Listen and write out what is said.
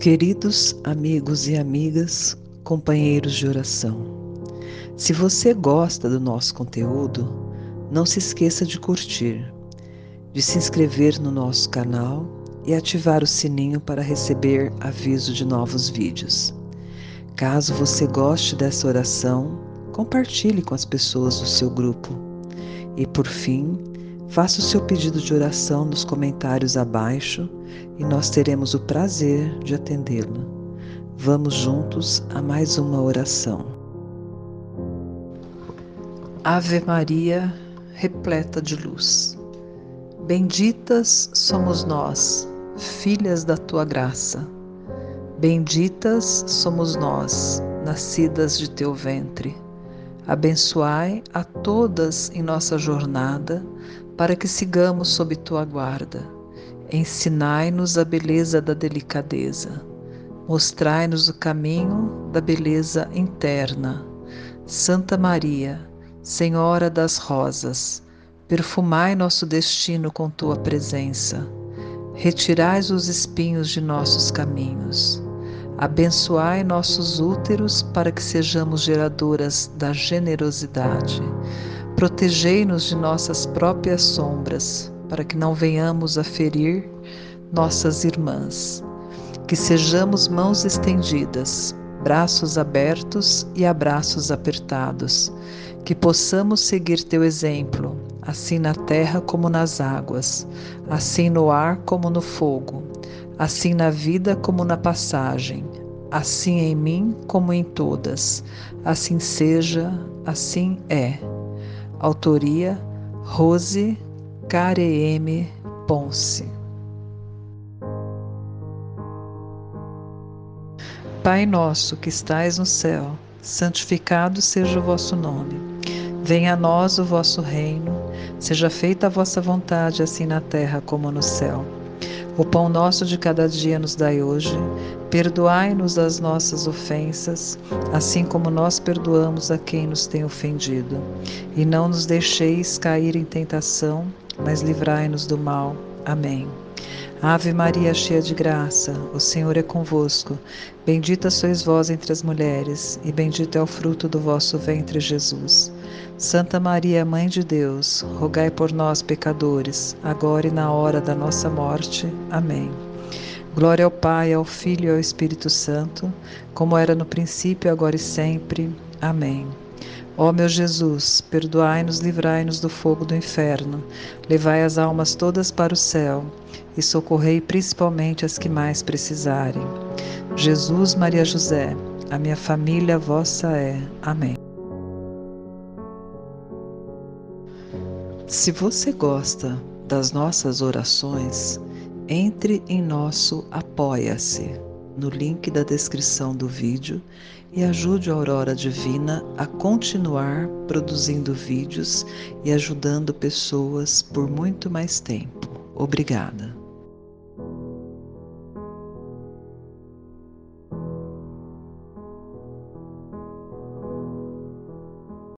Queridos amigos e amigas, companheiros de oração, se você gosta do nosso conteúdo, não se esqueça de curtir, de se inscrever no nosso canal e ativar o sininho para receber aviso de novos vídeos. Caso você goste dessa oração, compartilhe com as pessoas do seu grupo. E por fim, faça o seu pedido de oração nos comentários abaixo e nós teremos o prazer de atendê-lo. Vamos juntos a mais uma oração. Ave Maria, repleta de luz. Benditas somos nós, filhas da tua graça. Benditas somos nós, nascidas de teu ventre. Abençoai a todas em nossa jornada, para que sigamos sob tua guarda. Ensinai-nos a beleza da delicadeza. Mostrai-nos o caminho da beleza interna. Santa Maria, Senhora das Rosas, perfumai nosso destino com tua presença. Retirai os espinhos de nossos caminhos. Abençoai nossos úteros para que sejamos geradoras da generosidade. Protegei-nos de nossas próprias sombras, para que não venhamos a ferir nossas irmãs. Que sejamos mãos estendidas, braços abertos e abraços apertados. Que possamos seguir teu exemplo, assim na terra como nas águas, assim no ar como no fogo, assim na vida como na passagem, assim em mim como em todas. Assim seja, assim é. Autoria, Rose Carem Ponce. Pai nosso que estais no céu, santificado seja o vosso nome. Venha a nós o vosso reino, seja feita a vossa vontade, assim na terra como no céu. O pão nosso de cada dia nos dai hoje. Perdoai-nos as nossas ofensas, assim como nós perdoamos a quem nos tem ofendido. E não nos deixeis cair em tentação, mas livrai-nos do mal. Amém. Ave Maria, cheia de graça, o Senhor é convosco. Bendita sois vós entre as mulheres, e bendito é o fruto do vosso ventre, Jesus. Santa Maria, Mãe de Deus, rogai por nós, pecadores, agora e na hora da nossa morte. Amém. Glória ao Pai, ao Filho e ao Espírito Santo, como era no princípio, agora e sempre. Amém. Ó meu Jesus, perdoai-nos, livrai-nos do fogo do inferno, levai as almas todas para o céu e socorrei principalmente as que mais precisarem. Jesus, Maria, José, a minha família vossa é. Amém. Se você gosta das nossas orações, entre em nosso Apoia-se, no link da descrição do vídeo, e ajude a Aurora Divina a continuar produzindo vídeos e ajudando pessoas por muito mais tempo. Obrigada!